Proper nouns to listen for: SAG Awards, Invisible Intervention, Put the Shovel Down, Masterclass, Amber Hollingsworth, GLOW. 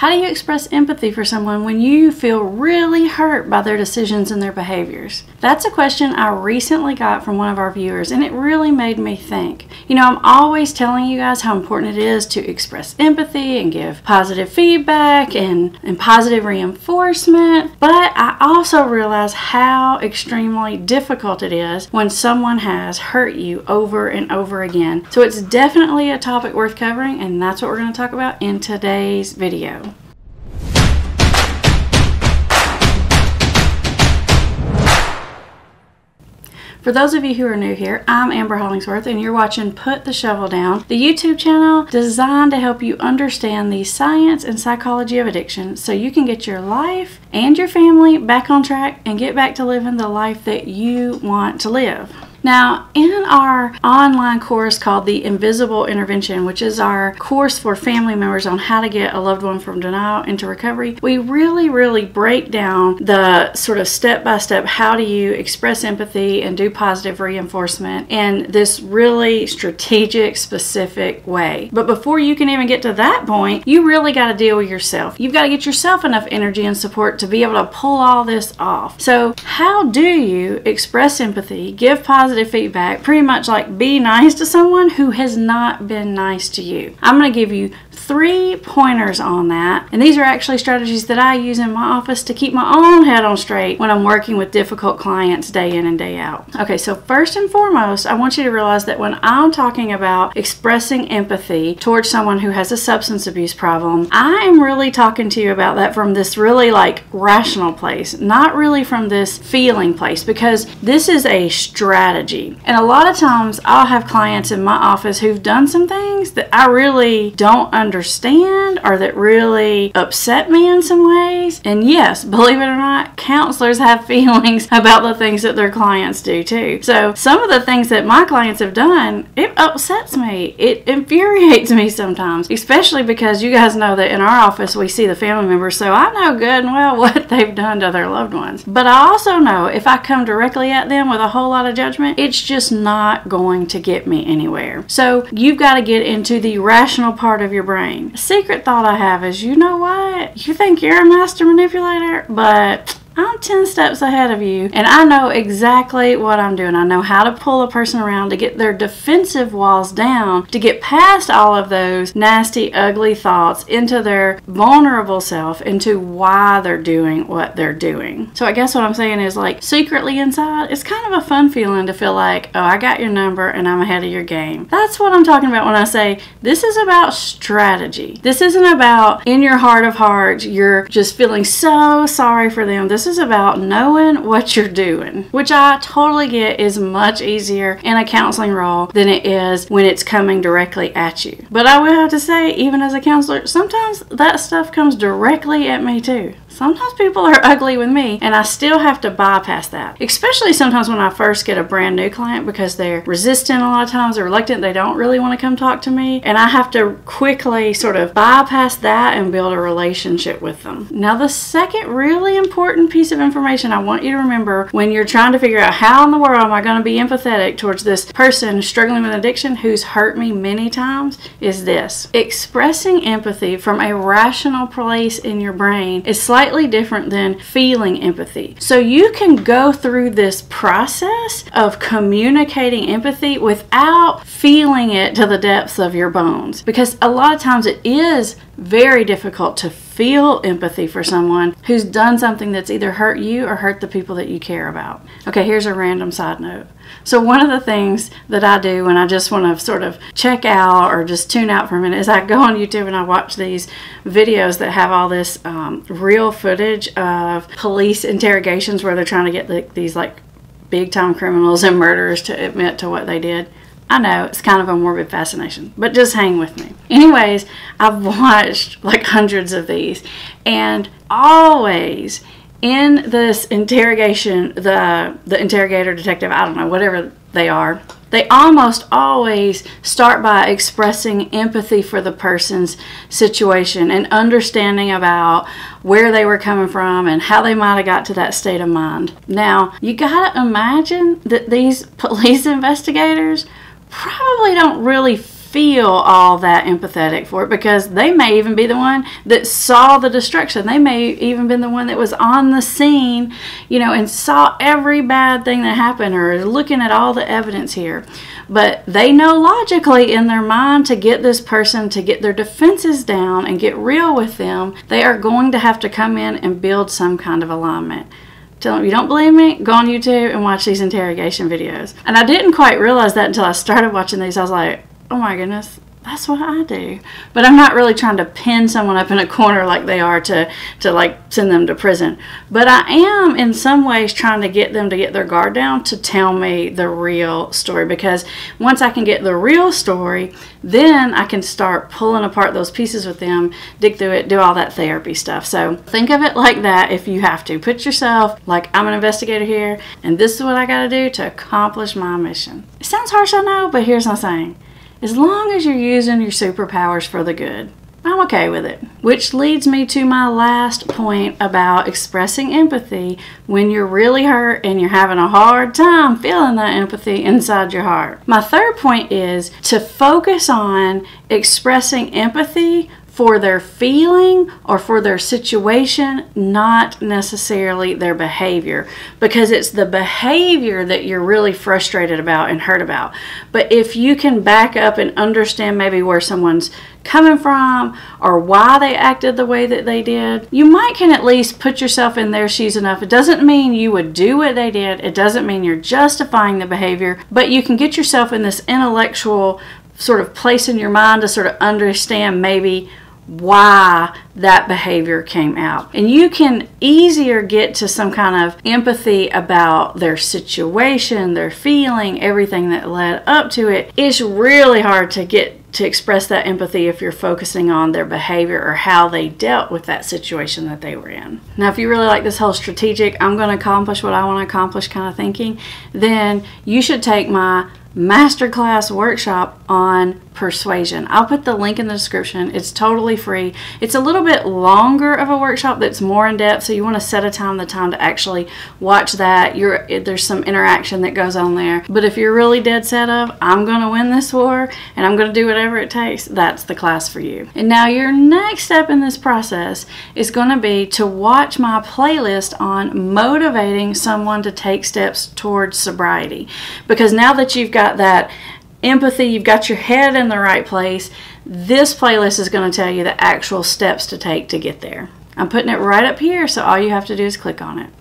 How do you express empathy for someone when you feel really hurt by their decisions and their behaviors? That's a question I recently got from one of our viewers, and it really made me think. You know, I'm always telling you guys how important it is to express empathy and give positive feedback and positive reinforcement, but I also realize how extremely difficult it is when someone has hurt you over and over again. So it's definitely a topic worth covering, and that's what we're going to talk about in today's video. For those of you who are new here, I'm Amber Hollingsworth and you're watching Put the Shovel Down, the YouTube channel designed to help you understand the science and psychology of addiction so you can get your life and your family back on track and get back to living the life that you want to live. Now, in our online course called the Invisible Intervention, which is our course for family members on how to get a loved one from denial into recovery, we really break down the sort of step-by-step how do you express empathy and do positive reinforcement in this really strategic, specific way. But before you can even get to that point, you really got to deal with yourself. You've got to get yourself enough energy and support to be able to pull all this off. So how do you express empathy, give positive feedback, pretty much like be nice to someone who has not been nice to you? I'm going to give you 3 pointers on that, and these are actually strategies that I use in my office to keep my own head on straight when I'm working with difficult clients day in and day out. Okay, so first and foremost, I want you to realize that when I'm talking about expressing empathy towards someone who has a substance abuse problem, I am really talking to you about that from this really like rational place, not really from this feeling place, because this is a strategy. And a lot of times I'll have clients in my office who've done some things that I really don't understand or that really upset me in some ways. And yes, believe it or not, counselors have feelings about the things that their clients do too. So some of the things that my clients have done, it upsets me. It infuriates me sometimes, especially because you guys know that in our office we see the family members, so I know good and well what they've done to their loved ones. But I also know if I come directly at them with a whole lot of judgment, it's just not going to get me anywhere. So you've got to get into the rational part of your brain. A secret thought I have is, you know what? You think you're a master manipulator, but I'm 10 steps ahead of you and I know exactly what I'm doing. I know how to pull a person around to get their defensive walls down, to get past all of those nasty, ugly thoughts into their vulnerable self, into why they're doing what they're doing. So I guess what I'm saying is, like, secretly inside, it's kind of a fun feeling to feel like, oh, I got your number and I'm ahead of your game. That's what I'm talking about when I say this is about strategy. This isn't about in your heart of hearts, you're just feeling so sorry for them. This is about knowing what you're doing, which I totally get is much easier in a counseling role than it is when it's coming directly at you. But I will have to say, even as a counselor, sometimes that stuff comes directly at me too. Sometimes people are ugly with me and I still have to bypass that, especially sometimes when I first get a brand new client, because they're resistant a lot of times, they're reluctant, they don't really want to come talk to me, and I have to quickly sort of bypass that and build a relationship with them. Now, the second really important piece of information I want you to remember when you're trying to figure out how in the world am I going to be empathetic towards this person struggling with addiction who's hurt me many times is this: expressing empathy from a rational place in your brain is slightly different than feeling empathy. So you can go through this process of communicating empathy without feeling it to the depths of your bones, because a lot of times it is very difficult to feel empathy for someone who's done something that's either hurt you or hurt the people that you care about. Okay, here's a random side note. So one of the things that I do when I just want to sort of check out or just tune out for a minute is I go on YouTube and I watch these videos that have all this real footage of police interrogations where they're trying to get these like big-time criminals and murderers to admit to what they did. I know, it's kind of a morbid fascination, but just hang with me. Anyways, I've watched like hundreds of these, and always in this interrogation, the interrogator, detective, I don't know, whatever they are, they almost always start by expressing empathy for the person's situation and understanding about where they were coming from and how they might have got to that state of mind. Now, you gotta imagine that these police investigators probably don't really feel all that empathetic for it, because they may even be the one that saw the destruction. They may even been the one that was on the scene, you know, and saw every bad thing that happened, or is looking at all the evidence here. But they know logically in their mind, to get this person to get their defenses down and get real with them, they are going to have to come in and build some kind of alignment. Tell them, you don't believe me, go on YouTube and watch these interrogation videos. And I didn't quite realize that until I started watching these. I was like, oh my goodness, that's what I do. But I'm not really trying to pin someone up in a corner like they are to like send them to prison. But I am in some ways trying to get them to get their guard down, to tell me the real story. Because once I can get the real story, then I can start pulling apart those pieces with them, dig through it, do all that therapy stuff. So think of it like that if you have to. Put yourself like, I'm an investigator here, and this is what I gotta do to accomplish my mission. It sounds harsh, I know, but here's my saying. As long as you're using your superpowers for the good, I'm okay with it. Which leads me to my last point about expressing empathy when you're really hurt and you're having a hard time feeling that empathy inside your heart. My third point is to focus on expressing empathy for their feeling or for their situation, not necessarily their behavior, because it's the behavior that you're really frustrated about and hurt about. But if you can back up and understand maybe where someone's coming from or why they acted the way that they did, you might can at least put yourself in their shoes enough. It doesn't mean you would do what they did. It doesn't mean you're justifying the behavior, but you can get yourself in this intellectual sort of place in your mind to sort of understand maybe why that behavior came out. And you can easier get to some kind of empathy about their situation, their feeling, everything that led up to it. It's really hard to get to express that empathy if you're focusing on their behavior or how they dealt with that situation that they were in. Now, if you really like this whole strategic, I'm going to accomplish what I want to accomplish kind of thinking, then you should take my masterclass workshop on persuasion. I'll put the link in the description. It's totally free. It's a little bit longer of a workshop that's more in depth, so you want to set a time, the time to actually watch that. There's some interaction that goes on there. But if you're really dead set of, I'm going to win this war and I'm going to do whatever it takes, that's the class for you. And now your next step in this process is going to be to watch my playlist on motivating someone to take steps towards sobriety. Because now that you've got that empathy, you've got your head in the right place, this playlist is going to tell you the actual steps to take to get there. I'm putting it right up here, so all you have to do is click on it.